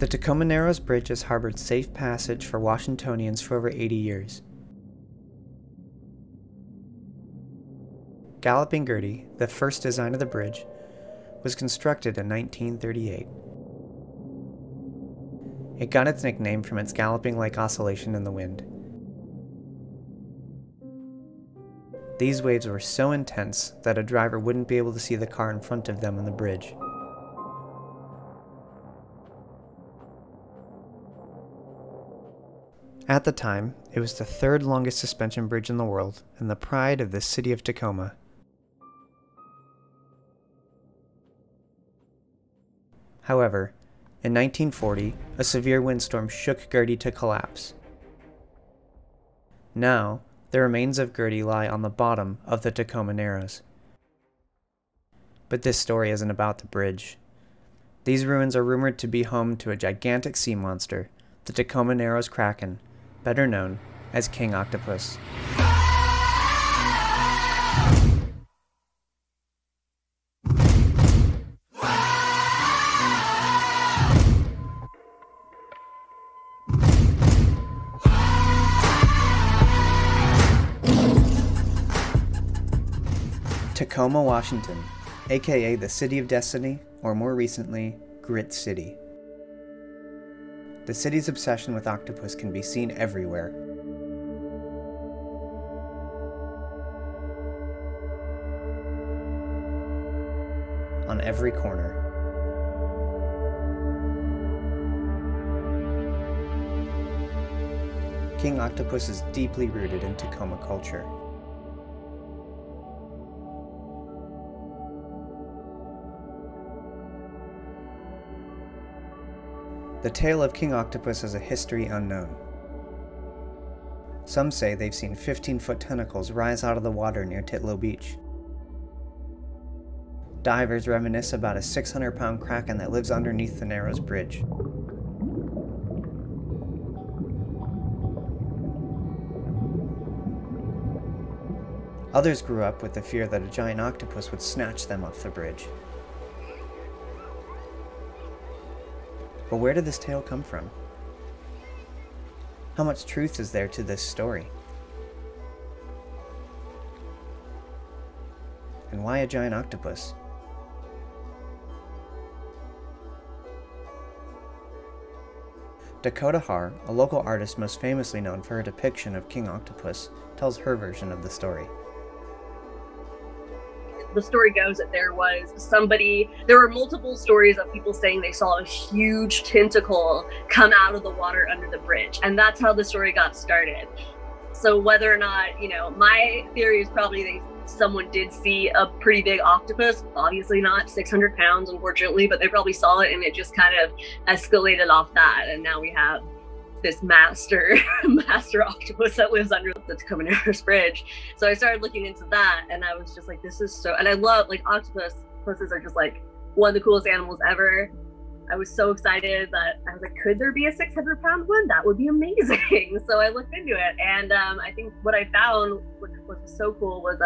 The Tacoma Narrows Bridge has harbored safe passage for Washingtonians for over 80 years. Galloping Gertie, the first design of the bridge, was constructed in 1938. It got its nickname from its galloping like oscillation in the wind. These waves were so intense that a driver wouldn't be able to see the car in front of them on the bridge. At the time, it was the third longest suspension bridge in the world and the pride of the city of Tacoma. However, in 1940, a severe windstorm shook Gertie to collapse. Now, the remains of Gertie lie on the bottom of the Tacoma Narrows. But this story isn't about the bridge. These ruins are rumored to be home to a gigantic sea monster, the Tacoma Narrows Kraken, better known as King Octopus. Tacoma, Washington, aka the City of Destiny, or more recently, Grit City. The city's obsession with octopus can be seen everywhere. On every corner. King Octopus is deeply rooted in Tacoma culture. The tale of King Octopus has a history unknown. Some say they've seen 15-foot tentacles rise out of the water near Titlow Beach. Divers reminisce about a 600-pound kraken that lives underneath the Narrows Bridge. Others grew up with the fear that a giant octopus would snatch them off the bridge. But where did this tale come from? How much truth is there to this story? And why a giant octopus? Dakota Harr, a local artist most famously known for her depiction of King Octopus, tells her version of the story. The story goes that there were multiple stories of people saying they saw a huge tentacle come out of the water under the bridge. And that's how the story got started. So whether or not, my theory is probably that someone did see a pretty big octopus, obviously not 600 pounds, unfortunately, but they probably saw it and it just kind of escalated off that. And now we have this master octopus that lives under the Tacoma Narrows Bridge. So I started looking into that and I was just like, this is so, and I love octopuses are just like one of the coolest animals ever. I was so excited that I was like, could there be a 600-pound one? That would be amazing. So I looked into it and I think what I found, which was so cool, was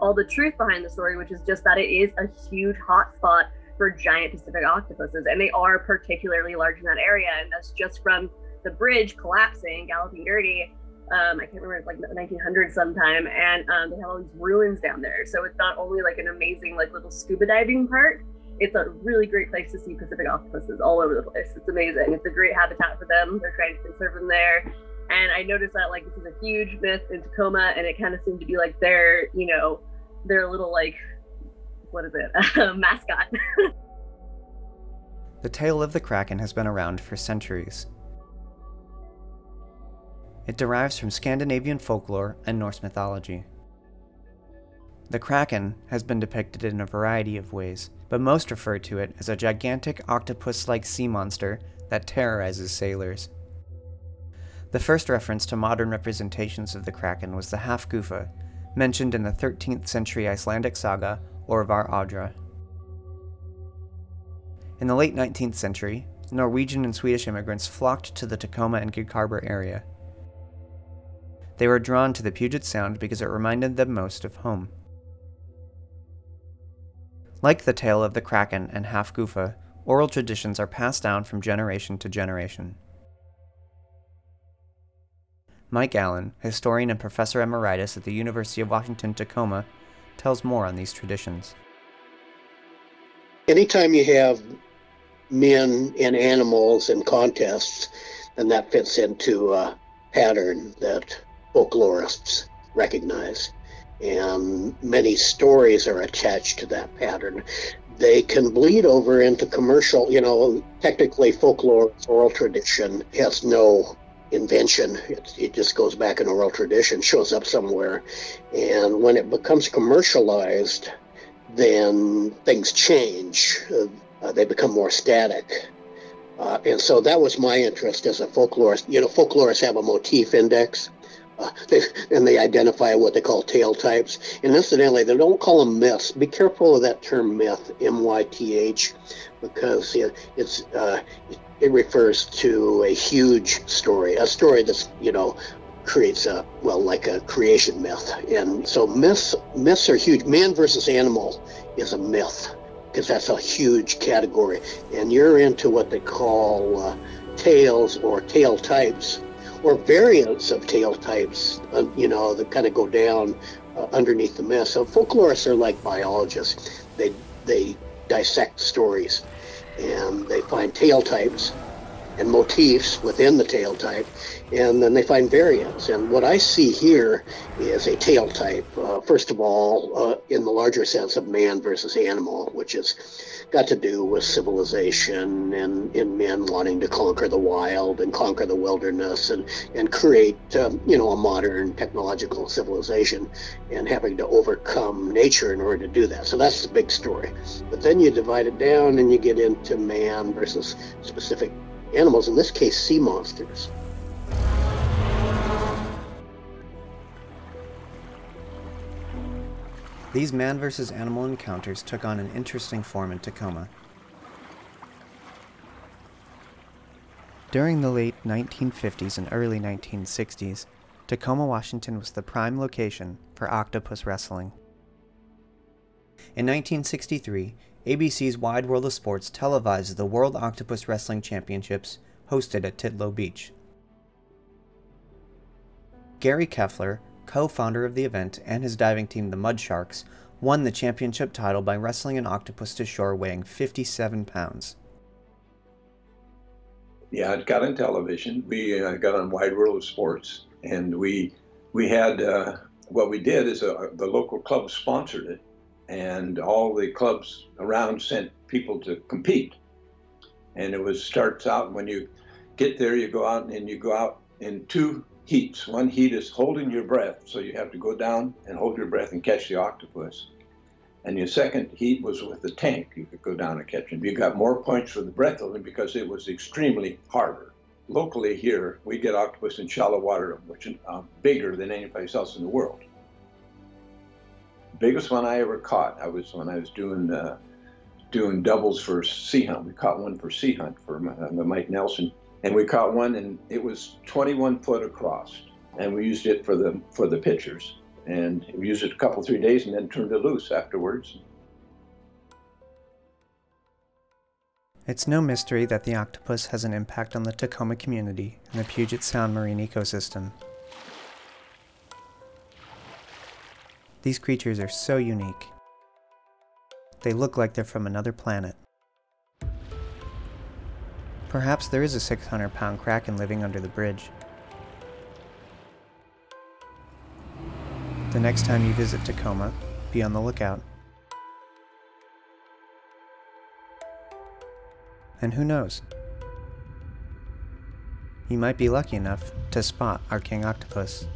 all the truth behind the story, which is just that it is a huge hotspot for giant Pacific octopuses and they are particularly large in that area, and that's just from the bridge collapsing, Galloping Gertie, I can't remember, it's like 1900 sometime, and they have all these ruins down there. So it's not only like an amazing little scuba diving park, it's a really great place to see Pacific octopuses all over the place. It's amazing. It's a great habitat for them. They're trying to conserve them there. And I noticed that this is a huge myth in Tacoma, and it kind of seemed to be their, their little what is it, mascot. The tale of the Kraken has been around for centuries. It derives from Scandinavian folklore and Norse mythology. The Kraken has been depicted in a variety of ways, but most refer to it as a gigantic octopus-like sea monster that terrorizes sailors. The first reference to modern representations of the Kraken was the Hafgufa, mentioned in the 13th century Icelandic saga Orvar-Oddr. In the late 19th century, Norwegian and Swedish immigrants flocked to the Tacoma and Gig Harbor area. They were drawn to the Puget Sound because it reminded them most of home. Like the tale of the Kraken and Hafgufa, oral traditions are passed down from generation to generation. Mike Allen, historian and professor emeritus at the University of Washington, Tacoma, tells more on these traditions. Anytime you have men and animals and contests, then that fits into a pattern that folklorists recognize. And many stories are attached to that pattern. They can bleed over into commercial, technically folklore, oral tradition has no invention. It just goes back in oral tradition, shows up somewhere, and when it becomes commercialized, then things change. They become more static, and so that was my interest as a folklorist. Folklorists have a motif index, and they identify what they call tale types. And incidentally, they don't call them myths. Be careful of that term myth, M-Y-T-H, because it refers to a huge story, a story that's, creates a, like a creation myth. And so myths are huge. Man versus animal is a myth, because that's a huge category. And you're into what they call tales or tale types, or variants of tale types, that kind of go down underneath the myth. So folklorists are like biologists. They dissect stories, and they find tale types and motifs within the tale type, and then they find variants. And what I see here is a tale type, first of all, in the larger sense of man versus animal, which has got to do with civilization and men wanting to conquer the wild and conquer the wilderness and create, a modern technological civilization and having to overcome nature in order to do that. So that's the big story. But then you divide it down and you get into man versus specific animals, in this case sea monsters. These man versus animal encounters took on an interesting form in Tacoma. During the late 1950s and early 1960s, Tacoma, Washington was the prime location for octopus wrestling. In 1963, ABC's Wide World of Sports televised the World Octopus Wrestling Championships, hosted at Titlow Beach. Gary Keffler, co-founder of the event, and his diving team, the Mud Sharks, won the championship title by wrestling an octopus to shore weighing 57 pounds. Yeah, it got on television. We got on Wide World of Sports, and we had, what we did is the local club sponsored it, and all the clubs around sent people to compete. And starts out, when you get there, you go out in two heats. One heat is holding your breath, so you have to go down and hold your breath and catch the octopus. And your second heat was with the tank. You could go down and catch him. You got more points for the breath holding because it was extremely harder. Locally here, we get octopus in shallow water, which are bigger than any place else in the world. Biggest one I ever caught, when I was doing doubles for Sea Hunt. We caught one for Sea Hunt for Mike Nelson, and we caught one, and it was 21 foot across, and we used it for the pitchers, and we used it a couple, 3 days, and then turned it loose afterwards. It's no mystery that the octopus has an impact on the Tacoma community and the Puget Sound marine ecosystem. These creatures are so unique. They look like they're from another planet. Perhaps there is a 600-pound kraken living under the bridge. The next time you visit Tacoma, be on the lookout. And who knows? You might be lucky enough to spot our king octopus.